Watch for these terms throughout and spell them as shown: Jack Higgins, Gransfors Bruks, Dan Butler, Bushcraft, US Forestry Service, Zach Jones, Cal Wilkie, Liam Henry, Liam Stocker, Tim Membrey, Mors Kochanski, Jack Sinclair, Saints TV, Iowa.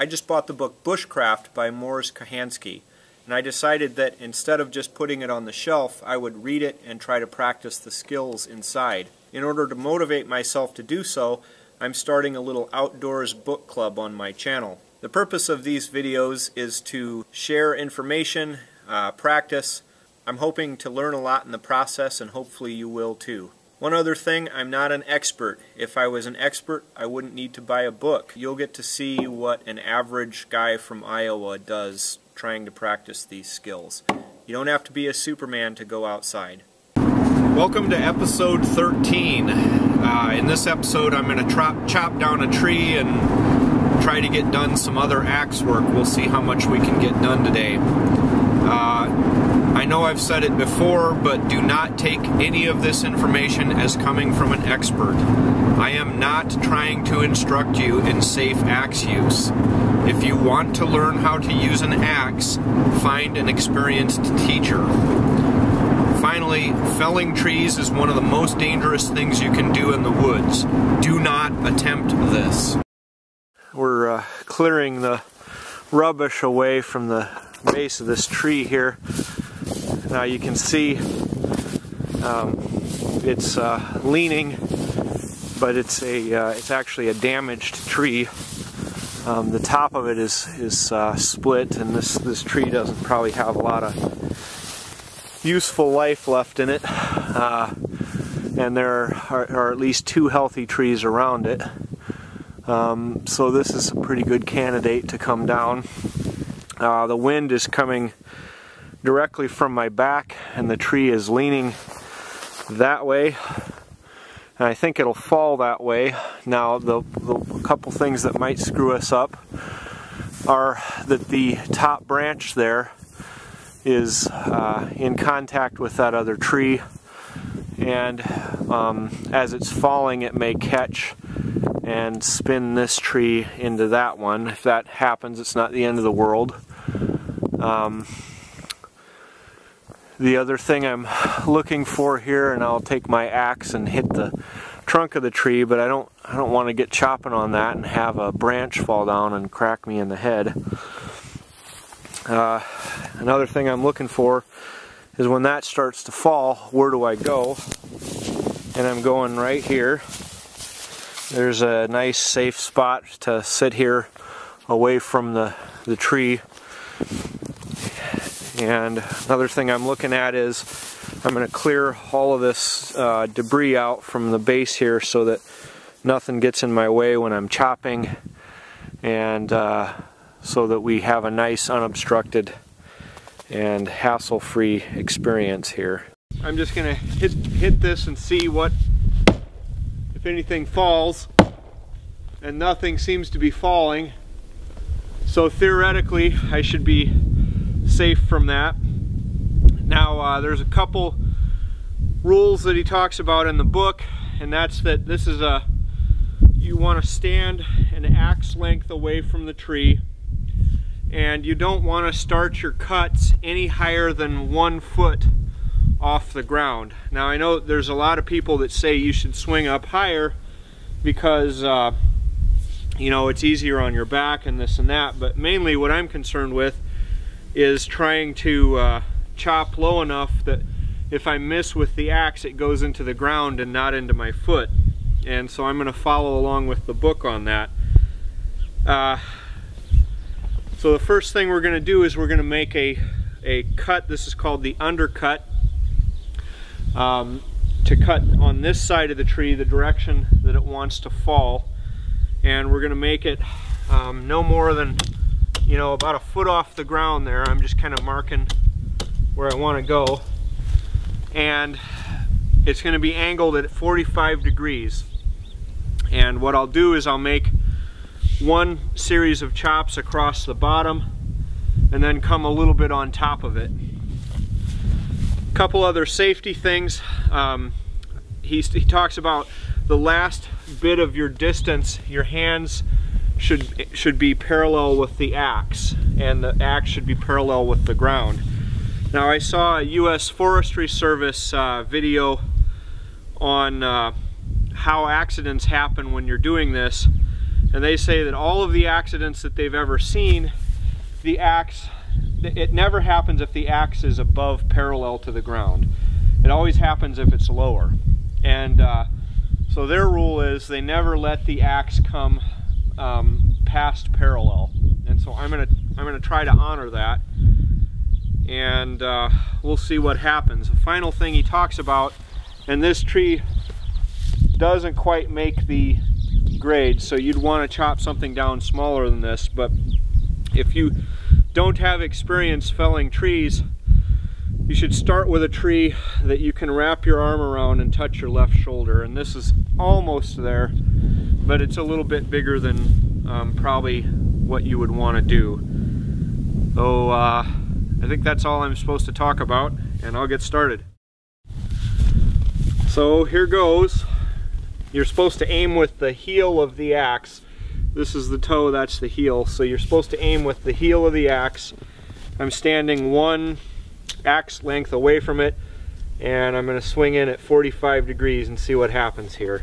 I just bought the book Bushcraft by Mors Kochanski, and I decided that instead of just putting it on the shelf, I would read it and try to practice the skills inside. In order to motivate myself to do so, I'm starting a little outdoors book club on my channel. The purpose of these videos is to share information, practice. I'm hoping to learn a lot in the process, and hopefully you will too. One other thing, I'm not an expert. If I was an expert, I wouldn't need to buy a book. You'll get to see what an average guy from Iowa does trying to practice these skills. You don't have to be a Superman to go outside. Welcome to episode 13. In this episode, I'm going to chop down a tree and try to get done some other axe work. We'll see how much we can get done today. I know I've said it before, but do not take any of this information as coming from an expert. I am not trying to instruct you in safe axe use. If you want to learn how to use an axe, find an experienced teacher. Finally, felling trees is one of the most dangerous things you can do in the woods. Do not attempt this. We're clearing the rubbish away from the base of this tree here. Now you can see it's leaning, but it's actually a damaged tree. The top of it is split, and this tree doesn't probably have a lot of useful life left in it. And there are at least two healthy trees around it. So this is a pretty good candidate to come down. The wind is coming directly from my back, and the tree is leaning that way, and I think it'll fall that way. Now the couple things that might screw us up are that the top branch there is in contact with that other tree, and as it's falling it may catch and spin this tree into that one. If that happens, it's not the end of the world. The other thing I'm looking for here, and I'll take my axe and hit the trunk of the tree, but I don't want to get chopping on that and have a branch fall down and crack me in the head. Another thing I'm looking for is when that starts to fall, where do I go? And I'm going right here. There's a nice safe spot to sit here away from the tree. And another thing I'm looking at is I'm going to clear all of this debris out from the base here so that nothing gets in my way when I'm chopping, and so that we have a nice unobstructed and hassle-free experience here. I'm just going to hit this and see what, if anything, falls, and nothing seems to be falling, so theoretically I should be safe from that. Now there's a couple rules that he talks about in the book, and that's that this is you want to stand an axe length away from the tree, and you don't want to start your cuts any higher than 1 foot off the ground. Now I know there's a lot of people that say you should swing up higher because you know, it's easier on your back and this and that, but mainly what I'm concerned with is trying to chop low enough that if I miss with the axe, it goes into the ground and not into my foot. And so I'm going to follow along with the book on that. So the first thing we're going to do is we're going to make a cut. This is called the undercut, to cut on this side of the tree the direction that it wants to fall. And we're going to make it no more than, you know, about a foot off the ground there. I'm just kind of marking where I want to go, and it's going to be angled at 45 degrees. And what I'll do is I'll make one series of chops across the bottom and then come a little bit on top of it. A couple other safety things. He talks about the last bit of your distance, your hands should be parallel with the axe, and the axe should be parallel with the ground. Now I saw a US Forestry Service video on how accidents happen when you're doing this, And they say that all of the accidents that they've ever seen, the axe, it never happens if the axe is above parallel to the ground. It always happens if it's lower. And so their rule is they never let the axe come past parallel. And so I'm gonna try to honor that. And we'll see what happens. The final thing he talks about, and this tree doesn't quite make the grade, so you'd want to chop something down smaller than this, but if you don't have experience felling trees, you should start with a tree that you can wrap your arm around and touch your left shoulder. And this is almost there, but it's a little bit bigger than probably what you would want to do. So I think that's all I'm supposed to talk about, and I'll get started. So here goes. You're supposed to aim with the heel of the axe. This is the toe, that's the heel. So you're supposed to aim with the heel of the axe. I'm standing one axe length away from it, and I'm going to swing in at 45 degrees and see what happens here.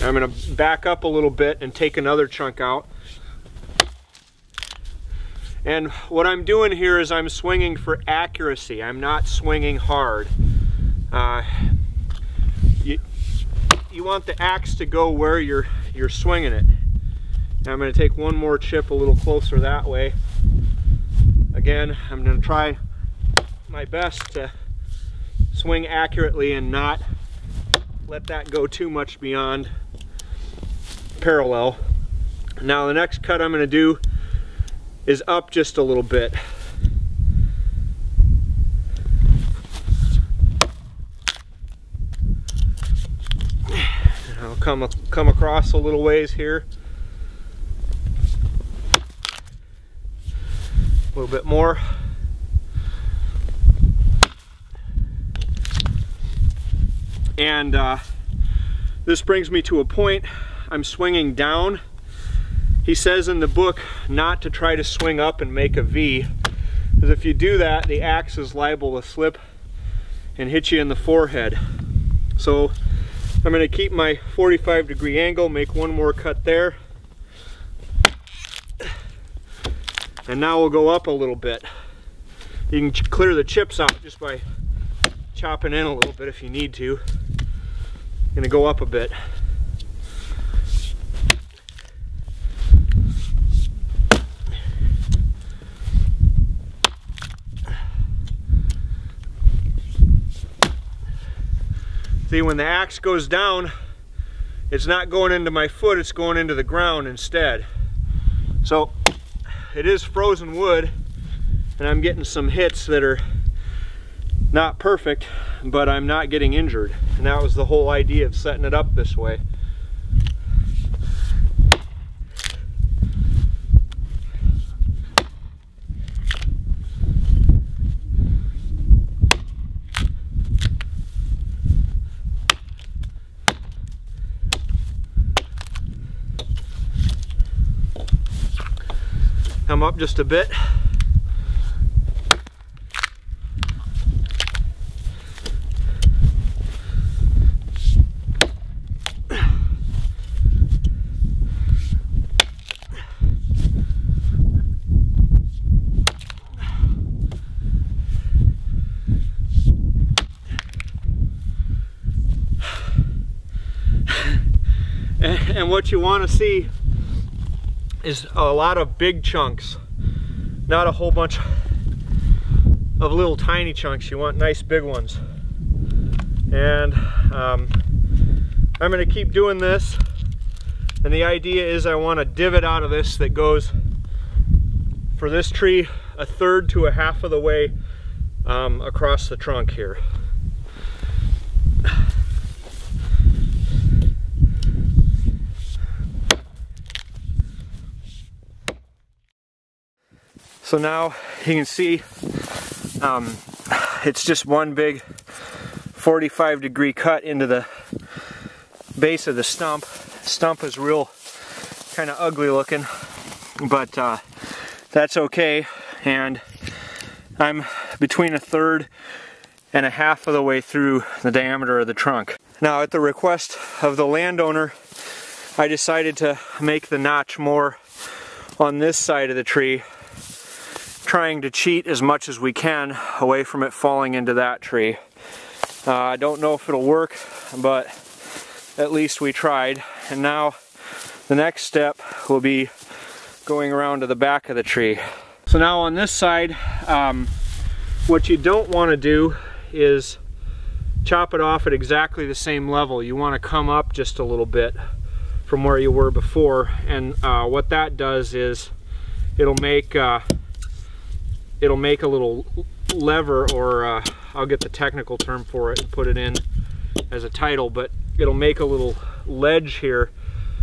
I'm going to back up a little bit and take another chunk out. And what I'm doing here is I'm swinging for accuracy. I'm not swinging hard. You want the axe to go where you're swinging it. Now I'm going to take one more chip a little closer that way. Again, I'm going to try my best to swing accurately and not let that go too much beyond parallel. Now the next cut I'm going to do is up just a little bit. I'll come across a little ways here. A little bit more. And this brings me to a point. I'm swinging down. He says in the book not to try to swing up and make a V, because if you do that, the axe is liable to slip and hit you in the forehead. So I'm going to keep my 45 degree angle, make one more cut there. And now we'll go up a little bit. You can clear the chips out just by chopping in a little bit if you need to. I'm going to go up a bit. See, when the axe goes down, it's not going into my foot, it's going into the ground instead. So it is frozen wood, and I'm getting some hits that are not perfect, but I'm not getting injured. And that was the whole idea of setting it up this way. Come up just a bit. And what you want to see is a lot of big chunks, not a whole bunch of little tiny chunks. You want nice big ones. And I'm going to keep doing this, and the idea is I want a divot out of this that goes, for this tree, 1/3 to 1/2 of the way across the trunk here. So now you can see it's just one big 45 degree cut into the base of the stump. Stump is real kind of ugly looking, but that's okay. And I'm between 1/3 and 1/2 of the way through the diameter of the trunk. Now, at the request of the landowner, I decided to make the notch more on this side of the tree, trying to cheat as much as we can away from it falling into that tree. I don't know if it'll work, but at least we tried. And now the next step will be going around to the back of the tree. So now on this side, what you don't want to do is chop it off at exactly the same level. You want to come up just a little bit from where you were before, and what that does is it'll make a little lever, or I'll get the technical term for it and put it in as a title, but it'll make a little ledge here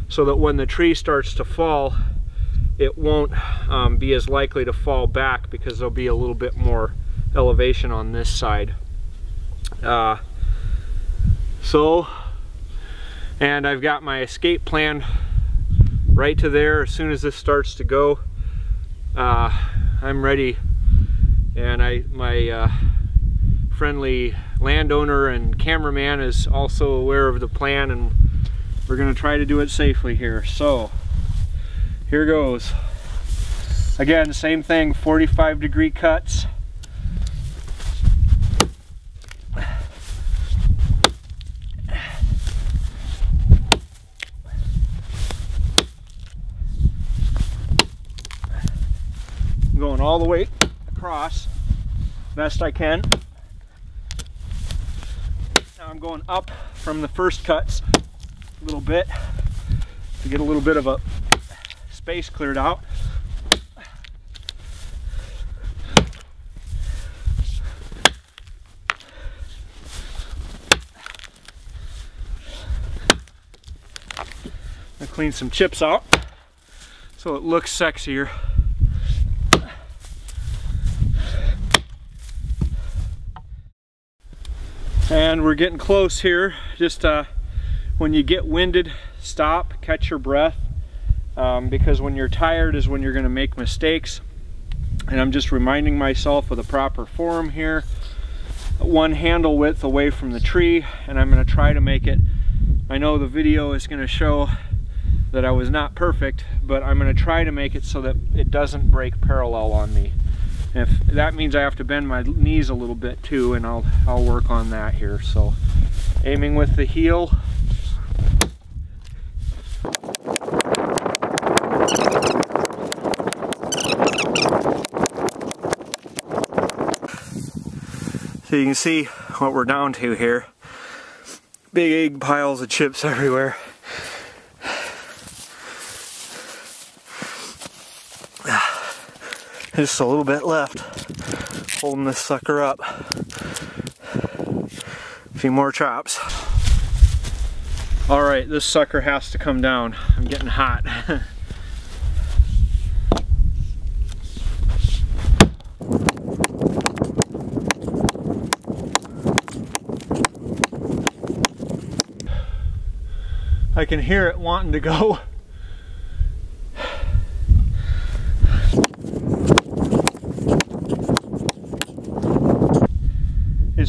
so that when the tree starts to fall, it won't be as likely to fall back because there'll be a little bit more elevation on this side. And I've got my escape plan right to there. As soon as this starts to go, I'm ready. And my friendly landowner and cameraman is also aware of the plan, and we're gonna try to do it safely here. So, here goes. Again, same thing, 45-degree cuts. Going all the way across, best I can. Now I'm going up from the first cuts a little bit to get a little bit of a space cleared out. I clean some chips out so it looks sexier. And we're getting close here. Just when you get winded, stop, catch your breath, because when you're tired is when you're gonna make mistakes. And I'm just reminding myself of the proper form here. One handle width away from the tree, and I'm gonna try to make it. I know the video is gonna show that I was not perfect, but I'm gonna try to make it so that it doesn't break parallel on me. If that means I have to bend my knees a little bit too, and I'll work on that here. So, aiming with the heel. So you can see what we're down to here. Big piles of chips everywhere. Just a little bit left, holding this sucker up. A few more chops. All right, this sucker has to come down. I'm getting hot. I can hear it wanting to go.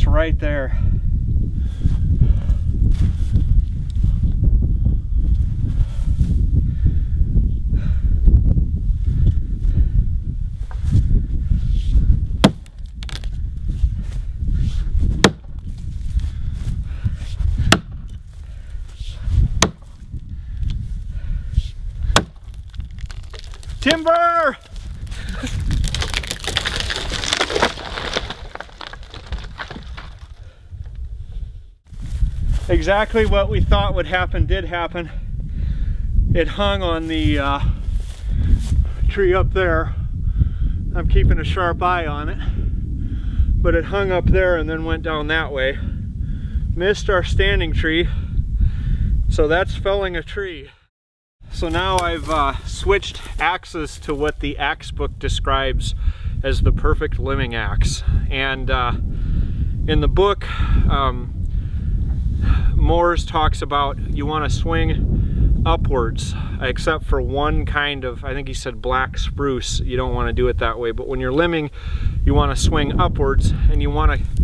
Right there. Timber! Exactly what we thought would happen did happen. It hung on the tree up there. I'm keeping a sharp eye on it. But it hung up there and then went down that way. Missed our standing tree. So that's felling a tree. So now I've switched axes to what the axe book describes as the perfect limbing axe. And in the book, Mors talks about you want to swing upwards, except for one kind of, I think he said black spruce, you don't want to do it that way. But when you're limbing, you want to swing upwards, and you want to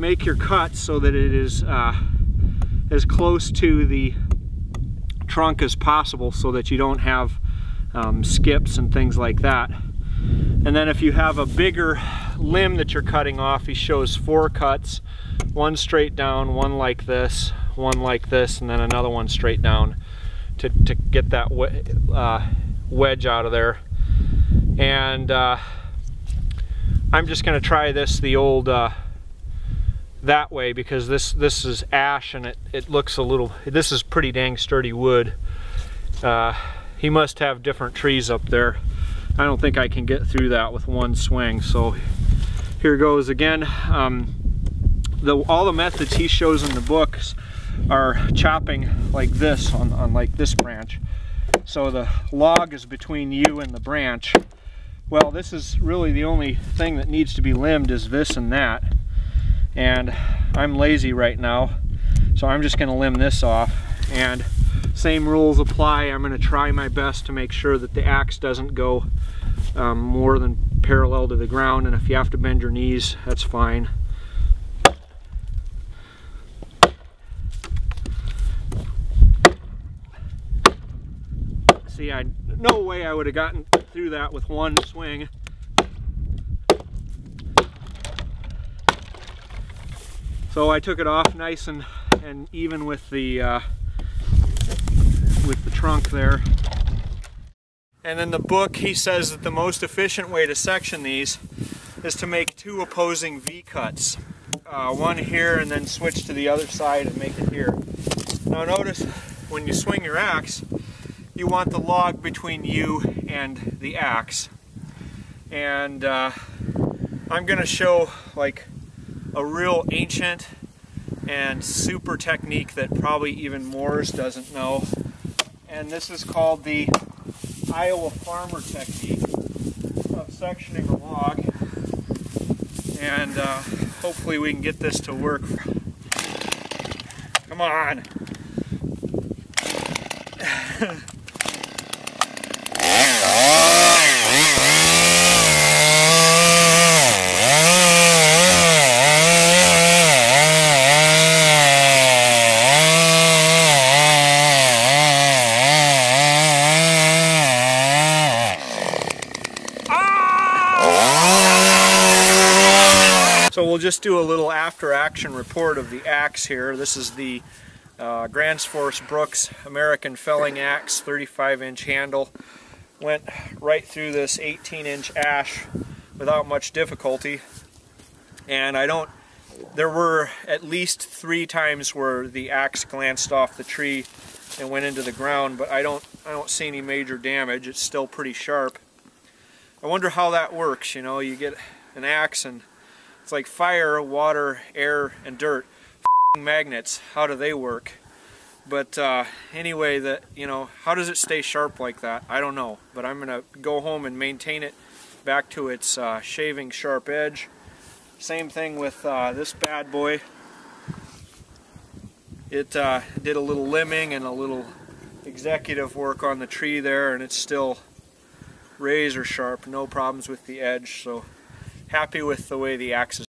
make your cut so that it is as close to the trunk as possible so that you don't have skips and things like that. And then if you have a bigger limb that you're cutting off, he shows 4 cuts, 1 straight down, 1 like this, 1 like this, and then another 1 straight down to get that wedge out of there. And I'm just going to try this the old that way, because this is ash and it looks a little, this is pretty dang sturdy wood. He must have different trees up there. I don't think I can get through that with one swing, so here goes again. All the methods he shows in the books are chopping like this on like this branch. So the log is between you and the branch. Well, this is really the only thing that needs to be limbed is this and that. And I'm lazy right now, so I'm just gonna limb this off. And same rules apply. I'm gonna try my best to make sure that the axe doesn't go more than parallel to the ground, and if you have to bend your knees, that's fine. See, no way I would have gotten through that with one swing. So I took it off nice and even with the trunk there. And in the book, he says that the most efficient way to section these is to make 2 opposing V cuts. One here and then switch to the other side and make it here. Now notice, when you swing your axe, you want the log between you and the axe. And I'm gonna show like a real ancient and super technique that probably even Mors doesn't know. And this is called the Iowa farmer technique of sectioning a log. And hopefully we can get this to work. Come on. So we'll just do a little after-action report of the axe here. This is the Gransfors Bruks American felling axe, 35-inch handle. Went right through this 18-inch ash without much difficulty. And there were at least 3 times where the axe glanced off the tree and went into the ground, but I don't see any major damage. It's still pretty sharp. I wonder how that works. You know, you get an axe and it's like fire, water, air, and dirt. F***ing magnets, how do they work? But anyway, how does it stay sharp like that? I don't know, but I'm gonna go home and maintain it back to its shaving sharp edge. Same thing with this bad boy. It did a little limbing and a little executive work on the tree there, and it's still razor sharp, no problems with the edge, so happy with the way the axe is.